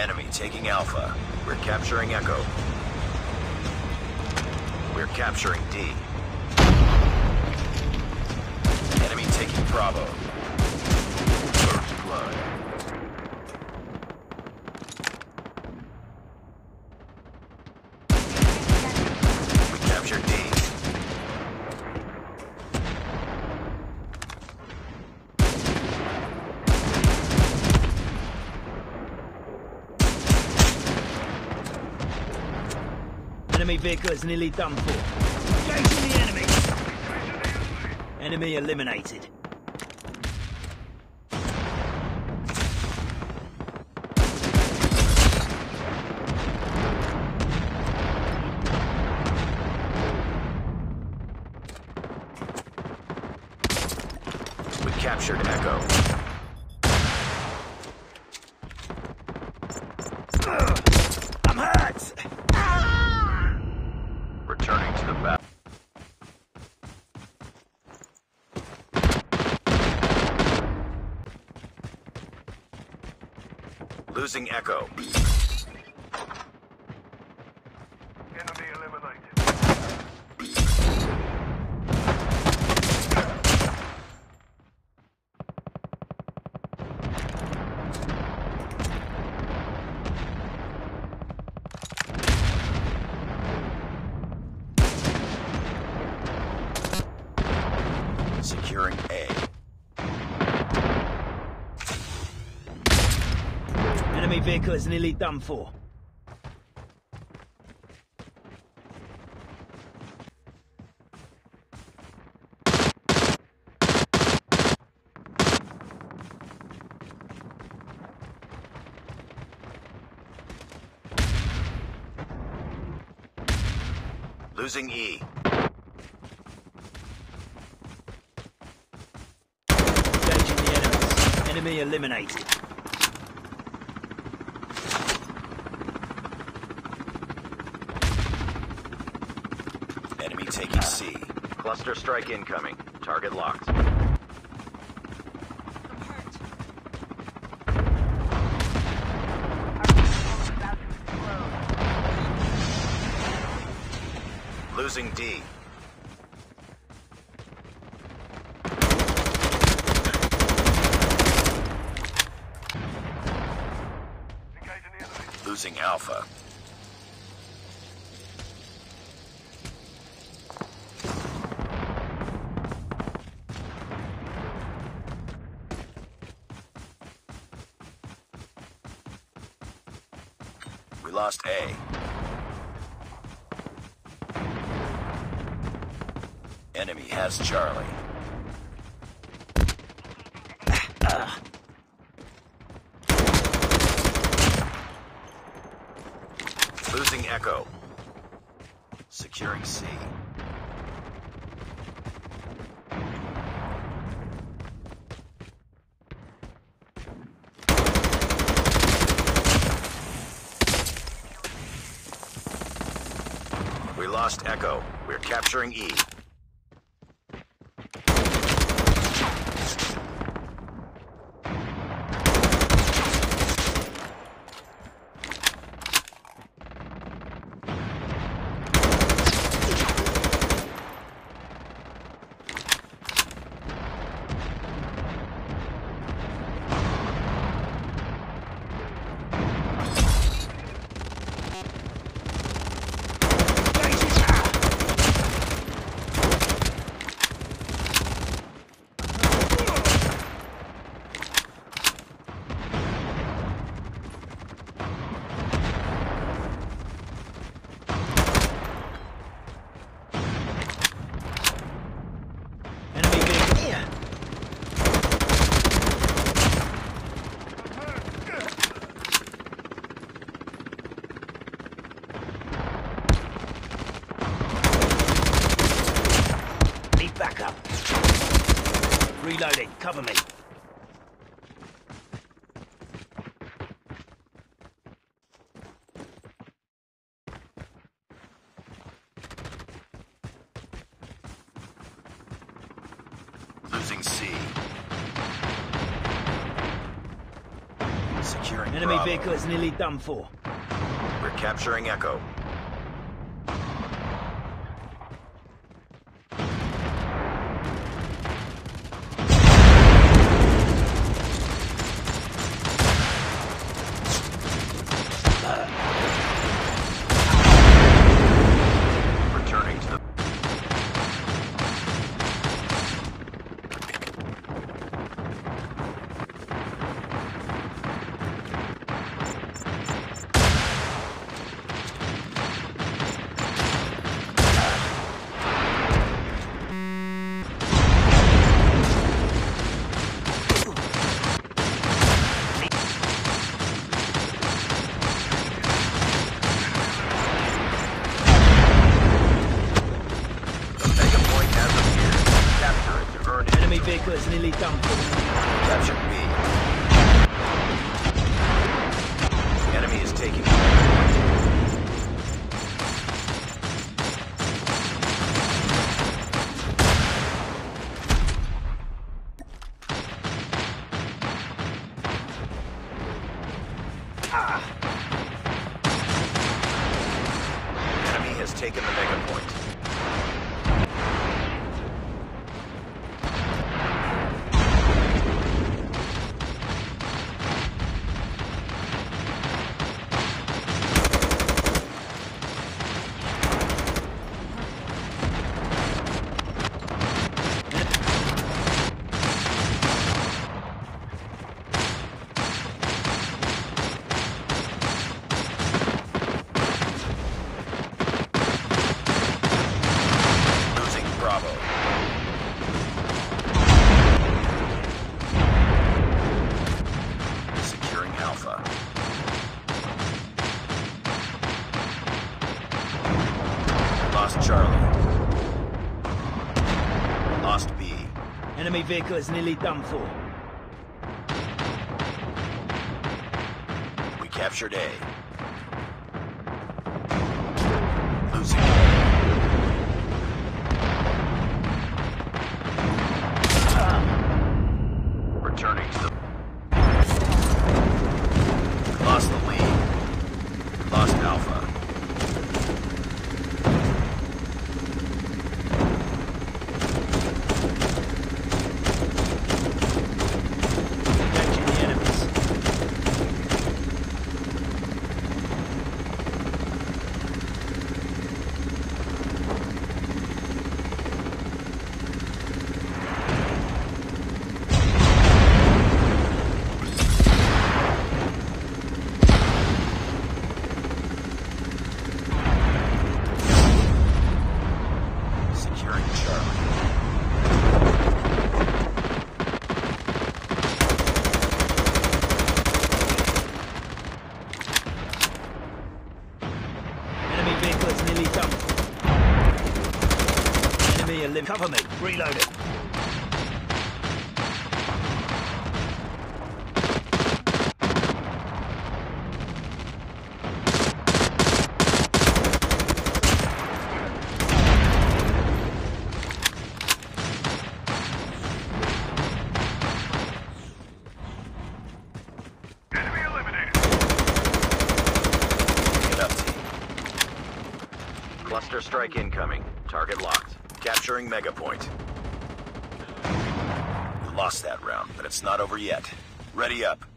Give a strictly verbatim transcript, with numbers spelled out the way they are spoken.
Enemy taking Alpha. We're capturing Echo. We're capturing D. Enemy taking Bravo. First blood. We captured D. Enemy vehicle is nearly done for. Engaging the enemy. Enemy eliminated. We captured Echo. Losing Echo. Enemy eliminated. Securing A. Enemy vehicle is nearly done for. Losing E. Engaging the enemies. Enemy eliminated. Taking C. Cluster strike incoming. Target locked. I'm hurt. About to explode. Losing D. Losing Alpha. We lost A. Enemy has Charlie. Uh. Losing Echo. Securing C. We lost Echo. We're capturing E. Reloading, cover me. Losing C. Securing Enemy Bravo. Baker is nearly done for. We're capturing Echo. Taken the mega point. Enemy vehicle is nearly done for. We captured A. Losing A. Ah. Returning to the... Lost the lead. Lost Alpha. Cover me. Reload it. Cluster strike incoming. Target locked. Capturing Mega Point. We lost that round, but it's not over yet. Ready up.